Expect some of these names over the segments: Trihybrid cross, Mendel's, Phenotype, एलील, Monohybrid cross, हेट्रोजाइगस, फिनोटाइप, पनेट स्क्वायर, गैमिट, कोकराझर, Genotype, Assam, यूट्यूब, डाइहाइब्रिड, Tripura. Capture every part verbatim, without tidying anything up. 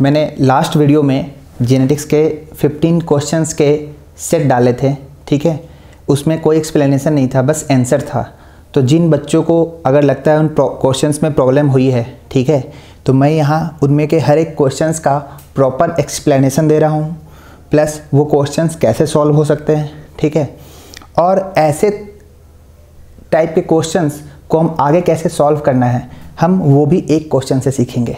मैंने last video में genetics के फिफ्टीन क्वेश्चंस के सेट डाले थे, ठीक है। उसमें कोई एक्सप्लेनेशन नहीं था, बस आंसर था। तो जिन बच्चों को अगर लगता है उन क्वेश्चंस में प्रॉब्लम हुई है, ठीक है, तो मैं यहाँ उनमें के हर एक क्वेश्चंस का प्रॉपर एक्सप्लेनेशन दे रहा हूँ, प्लस वो क्वेश्चंस कैसे सॉल्व हो सकते हैं, ठीक है, और ऐसे टाइप के क्वेश्चंस को हम आगे कैसे सॉल्व करना है हम वो भी एक क्वेश्चन से सीखेंगे।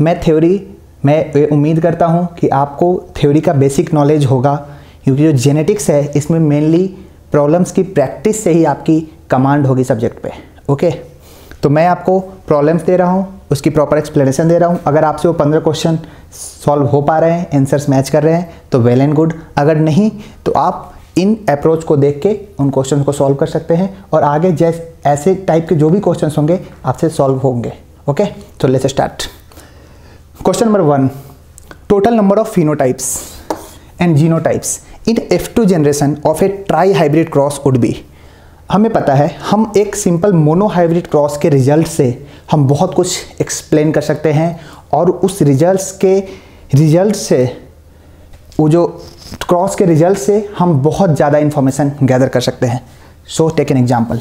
मैं थ्योरी मैं उम्मीद करता हूँ कि आपको थ्योरी का बेसिक नॉलेज होगा, क्योंकि जो जेनेटिक्स है इसमें मेनली प्रॉब्लम्स की प्रैक्टिस से ही आपकी कमांड होगी सब्जेक्ट पे, ओके। तो मैं आपको प्रॉब्लम्स दे रहा हूँ, उसकी प्रॉपर एक्सप्लेनेशन दे रहा हूँ। अगर आपसे वो पंद्रह क्वेश्चन सॉल्व हो पा रहे हैं, आंसर्स मैच कर रहे हैं, तो वेल एंड गुड। अगर नहीं तो आप इन अप्रोच को देख के उन क्वेश्चन को सॉल्व कर सकते हैं, और आगे जैसे ऐसे टाइप के जो भी क्वेश्चन होंगे आपसे सॉल्व होंगे, ओके। तो let's start. Question number one, total number of phenotypes and genotypes in F two generation of a trihybrid cross would be. हमें पता है हम एक सिंपल मोनोहाइब्रिड क्रॉस के रिजल्ट से हम बहुत कुछ एक्सप्लेन कर सकते हैं, और उस रिजल्ट्स के रिजल्ट से वो जो क्रॉस के रिजल्ट से हम बहुत ज़्यादा इन्फॉर्मेशन गैदर कर सकते हैं। So take an example.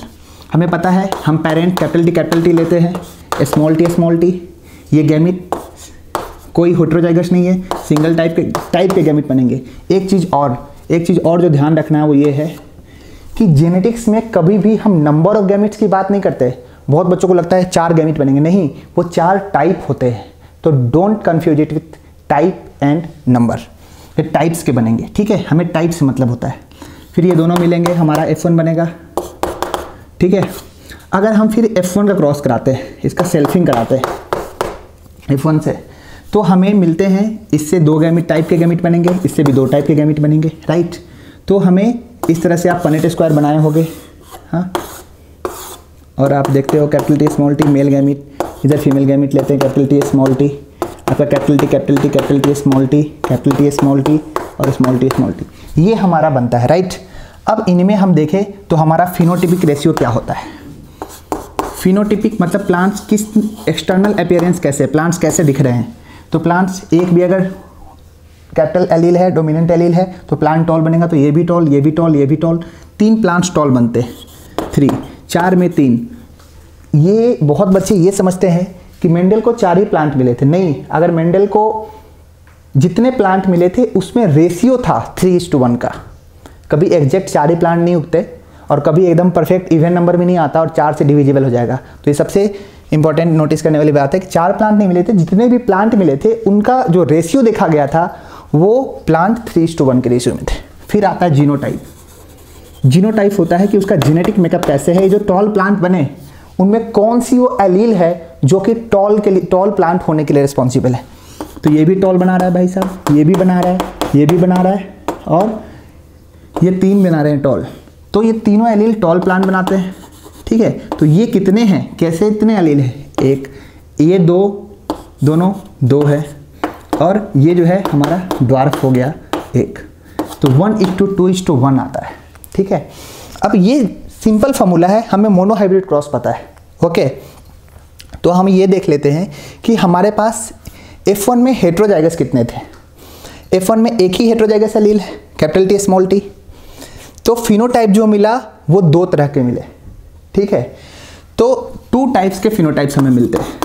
हमें पता है हम parent capital T capital T लेते हैं, स्मॉल टी स्मॉल टी, ये गैमिट कोई हेटेरोजाइगस नहीं है, सिंगल टाइप के टाइप के गैमिट बनेंगे। एक चीज़ और एक चीज़ और जो ध्यान रखना है वो ये है कि जेनेटिक्स में कभी भी हम नंबर ऑफ गैमिट्स की बात नहीं करते। बहुत बच्चों को लगता है चार गैमिट बनेंगे, नहीं, वो चार टाइप होते हैं। तो don't confuse it with type and number, ये टाइप्स के बनेंगे, ठीक है, हमें टाइप से मतलब होता है। फिर ये दोनों मिलेंगे हमारा एफ वन बनेगा, ठीक है। अगर हम फिर एफ वन का क्रॉस कराते हैं, इसका सेल्फिंग कराते हैं एफ वन से, तो हमें मिलते हैं इससे दो गैमिट टाइप के गैमिट बनेंगे, इससे भी दो टाइप के गैमिट बनेंगे, राइट। तो हमें इस तरह से आप पनेट स्क्वायर बनाए होंगे, हाँ, और आप देखते हो capital T small T male गैमिट, इधर फीमेल गैमिट लेते हैं, कैपिटल टी स्मॉल टी, आपका capital T capital T capital T small T capital T small T और स्मॉल टी स्मॉल टी, ये हमारा बनता है, राइट। अब इनमें हम देखें तो हमारा फिनोटिपिक रेशियो क्या होता है। फिनोटिपिक मतलब प्लांट्स किस एक्सटर्नल अपियरेंस कैसे, प्लांट्स कैसे दिख रहे हैं। तो प्लांट्स एक भी अगर कैपिटल एलील है, डोमिनेंट एलील है, तो प्लांट टॉल बनेगा, तो ये भी टॉल, ये भी टॉल, ये भी टॉल, तीन प्लांट्स टॉल बनते हैं, थ्री, चार में तीन। ये बहुत बच्चे ये समझते हैं कि मेंडल को चार ही प्लांट मिले थे, नहीं, अगर मेंडल को जितने प्लांट मिले थे उसमें रेशियो था थ्री इज टू वन का। कभी एग्जैक्ट चार ही प्लांट नहीं उगते, और कभी एकदम परफेक्ट इवेंट नंबर भी नहीं आता और चार से डिविजिबल हो जाएगा। तो ये सबसे इंपॉर्टेंट नोटिस करने वाली बात है कि चार प्लांट नहीं मिले थे, जितने भी प्लांट मिले थे उनका जो रेशियो देखा गया था वो प्लांट थ्री टू वन के रेशियो में थे। फिर आता है जीनोटाइप। जीनोटाइप होता है कि उसका जेनेटिक मेकअप कैसे है, जो टॉल प्लांट बने उनमें कौन सी वो एलील है जो कि टॉल के लिए, टॉल प्लांट होने के लिए रिस्पॉन्सिबल है। तो ये भी टॉल बना रहा है भाई साहब, ये भी बना रहा है, ये भी बना रहा है, और ये तीन बना रहे हैं टॉल, तो ये तीनों एलील टॉल प्लांट बनाते हैं, ठीक है। तो ये कितने हैं, कैसे इतने एलील हैं, एक, ये दो, दोनों दो है, और ये जो है हमारा ड्वार्फ हो गया एक। तो one is to two is to one आता है, ठीक है। अब ये सिंपल फार्मूला है, हमें मोनोहाइब्रिड क्रॉस पता है, ओके। तो हम ये देख लेते हैं कि हमारे पास एफ वन में हेट्रोजाइगस कितने थे। एफ वन में एक ही हेट्रोजाइगस एलील है, कैपिटल टी स्मॉल टी। तो फिनोटाइप जो मिला वो दो तरह के मिले, ठीक है। तो टू टाइप्स के फिनोटाइप्स हमें मिलते हैं,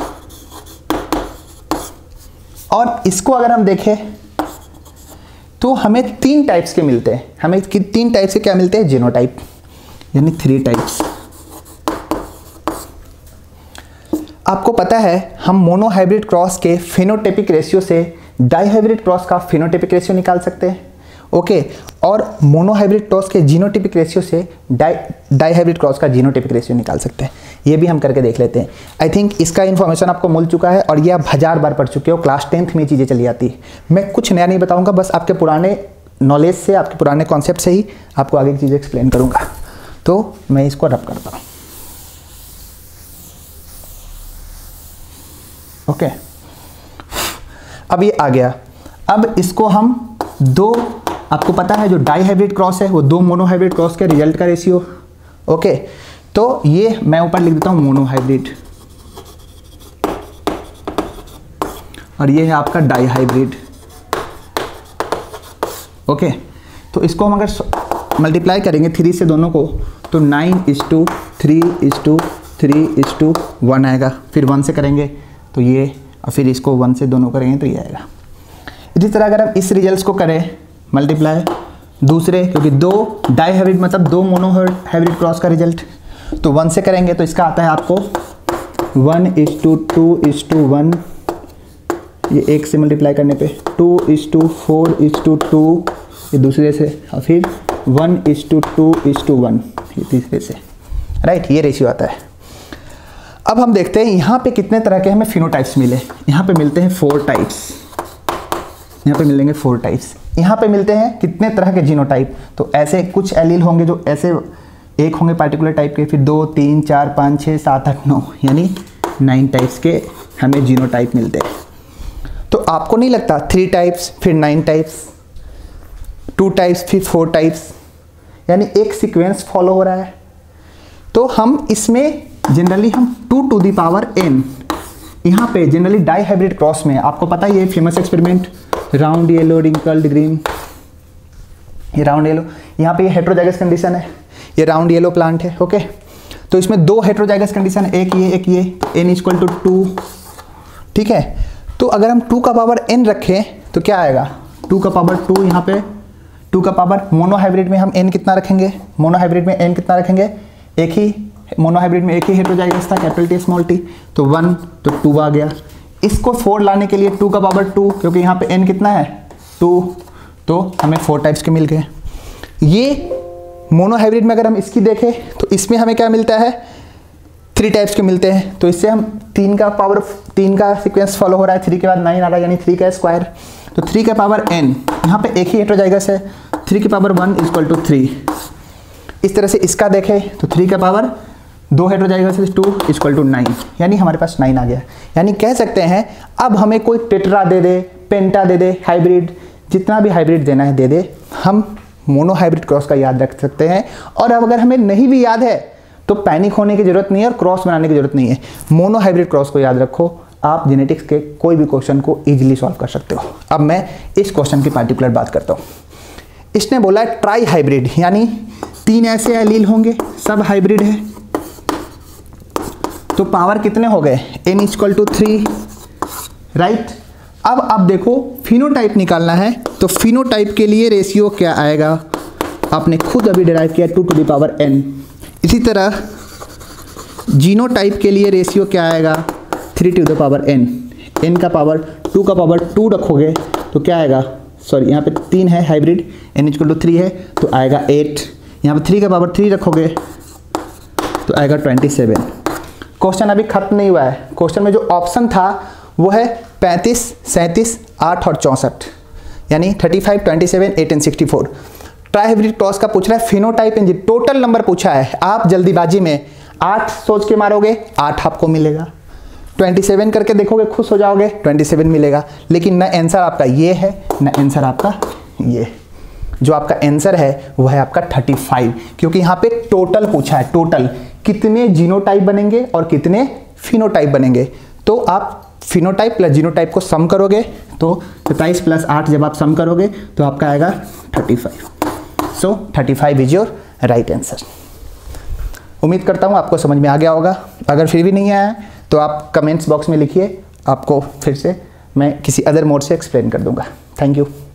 और इसको अगर हम देखें तो हमें तीन टाइप्स के मिलते हैं। हमें तीन टाइप्स के क्या मिलते हैं, जीनोटाइप, यानी थ्री टाइप्स। आपको पता है हम मोनोहाइब्रिड क्रॉस के फिनोटाइपिक रेशियो से डाइहाइब्रिड क्रॉस का फिनोटाइपिक रेशियो निकाल सकते हैं, ओके okay, और मोनोहाइब्रिड क्रॉस के जीनोटिपिक रेशियो से डाई डाइहाइब्रिड क्रॉस का जीनोटिपिक रेशियो निकाल सकते हैं। ये भी हम करके देख लेते हैं। आई थिंक इसका इन्फॉर्मेशन आपको मिल चुका है, और ये आप हज़ार बार पढ़ चुके हो, क्लास टेंथ में चीज़ें चली जाती है। मैं कुछ नया नहीं बताऊंगा, बस आपके पुराने नॉलेज से, आपके पुराने कॉन्सेप्ट से ही आपको आगे की चीज़ें एक्सप्लेन करूँगा। तो मैं इसको रब करता हूँ, ओके okay. अब ये आ गया। अब इसको हम दो, आपको पता है जो डाइहाइब्रिड क्रॉस है वो दो मोनोहाइब्रिड क्रॉस के रिजल्ट का रेशियो, ओके। तो ये मैं ऊपर लिख देता हूँ मोनोहाइब्रिड, और ये है आपका डाईहाइब्रिड। ओके, तो इसको हम अगर मल्टीप्लाई करेंगे थ्री से दोनों को तो nine is to three is to three is to one आएगा, फिर वन से करेंगे तो ये, और फिर इसको वन से दोनों करेंगे तो ये आएगा। इसी तरह अगर हम इस रिजल्ट्स को करें मल्टीप्लाई दूसरे, क्योंकि दो डाईहाइब्रिड मतलब दो मोनोहाइब्रिड क्रॉस का रिजल्ट, तो वन से करेंगे तो इसका आता है आपको one is to two is to to, one एक से मल्टीप्लाई करने पे two is to four is to two ये दूसरे से, और फिर one is to two is to to one तीसरे से, राइट। ये रेशियो आता है। अब हम देखते हैं यहाँ पे कितने तरह के हमें फिनोटाइप्स मिले। यहाँ पे मिलते हैं फोर टाइप्स, यहाँ पे मिलेंगे फोर टाइप्स। यहाँ पे मिलते हैं कितने तरह के जीनोटाइप, तो ऐसे कुछ एलील होंगे जो ऐसे एक होंगे पार्टिकुलर टाइप के, फिर दो तीन चार पाँच छः सात आठ नौ, यानी नाइन टाइप्स के हमें जीनोटाइप मिलते हैं। तो आपको नहीं लगता थ्री टाइप्स फिर नाइन टाइप्स टू टाइप्स फिर फोर टाइप्स, यानी एक सीक्वेंस फॉलो हो रहा है? तो हम इसमें जनरली हम two to the power n, यहाँ पे जनरली डाईहाइब्रिड क्रॉस में आपको पता ही है famous experiment, round yellow wrinkled green, ये राउंड येलो, यहाँ पे ये हेट्रोजाइगस कंडीशन है, ये राउंड येलो प्लांट है। ओके, तो इसमें दो हेट्रोजाइगस कंडीशन है, एक ये एक ये, एन इक्वल टू टू, ठीक है। तो अगर हम टू का पावर एन रखें तो क्या आएगा, टू का पावर टू, यहाँ पे टू का पावर, मोनोहाइब्रिड में हम एन कितना रखेंगे, मोनोहाइब्रिड में एन कितना रखेंगे, एक ही मोनोहाइब्रिड में एक ही हेट्रोजाइगस था कैपिटल टी स्मॉल टी, तो वन, तो टू आ गया। इसको फोर लाने के लिए टू का पावर टू, क्योंकि यहाँ पे एन कितना है टू, तो हमें फोर टाइप्स के मिल गए। ये मोनोहाइब्रिड में अगर हम इसकी देखें तो इसमें हमें क्या मिलता है, थ्री टाइप्स के मिलते हैं, तो इससे हम तीन का पावर, तीन का सिक्वेंस फॉलो हो रहा है, थ्री के बाद नाइन आ रहा है, यानी थ्री का स्क्वायर, तो थ्री का पावर एन, यहाँ पे एक ही हेट्रोजाइगस है, थ्री की power one equal to three. इस तरह से इसका देखें तो थ्री का पावर दो हेट्रोजाइगस two equal to nine, यानी हमारे पास नाइन आ गया। यानी कह सकते हैं अब हमें कोई टेट्रा दे दे, पेंटा दे दे, हाइब्रिड, जितना भी हाइब्रिड देना है दे दे, हम मोनोहाइब्रिड क्रॉस का याद रख सकते हैं। और अब अगर हमें नहीं भी याद है तो पैनिक होने की ज़रूरत नहीं है और क्रॉस बनाने की ज़रूरत नहीं है, मोनोहाइब्रिड क्रॉस को याद रखो, आप जेनेटिक्स के कोई भी क्वेश्चन को ईजिली सॉल्व कर सकते हो। अब मैं इस क्वेश्चन की पार्टिकुलर बात करता हूँ। इसने बोला है ट्राई हाइब्रिड, यानी तीन ऐसे एलील होंगे, सब हाइब्रिड है, तो पावर कितने हो गए, n equal to three, right. अब आप देखो फिनोटाइप निकालना है, तो फिनोटाइप के लिए रेशियो क्या आएगा, आपने खुद अभी डिराइव किया two to the power n. इसी तरह जीनोटाइप के लिए रेशियो क्या आएगा, three to the power n, n का पावर टू का पावर टू रखोगे तो क्या आएगा, सॉरी यहाँ पे तीन है hybrid, n equal to three है तो आएगा एट, यहाँ पर थ्री का पावर थ्री रखोगे तो आएगा ट्वेंटी सेवन। क्वेश्चन अभी खत्म नहीं हुआ है, क्वेश्चन में जो ऑप्शन था वो है पैंतीस, सैंतीस, आठ और चौंसठ, यानी thirty five, twenty seven, eight and sixty four. Trihybrid cross का पूछ रहा है, फिनोटाइप एंड टोटल नंबर पूछा है, आप जल्दीबाजी में आठ सोच के मारोगे, आठ आपको मिलेगा, ट्वेंटी सेवन करके देखोगे खुश हो जाओगे, ट्वेंटी सेवन मिलेगा, लेकिन ना आंसर आपका ये है ना आंसर आपका ये, जो आपका आंसर है वह है आपका थर्टी फाइव, क्योंकि यहाँ पे टोटल पूछा है, टोटल कितने जीनोटाइप बनेंगे और कितने फिनोटाइप बनेंगे, तो आप फिनोटाइप प्लस जीनोटाइप को सम करोगे तो सत्ताईस प्लस आठ जब आप सम करोगे तो आपका आएगा thirty five. So thirty five is your right answer. उम्मीद करता हूँ आपको समझ में आ गया होगा, अगर फिर भी नहीं आया तो आप कमेंट्स बॉक्स में लिखिए, आपको फिर से मैं किसी अदर मोड से एक्सप्लेन कर दूंगा। Thank you.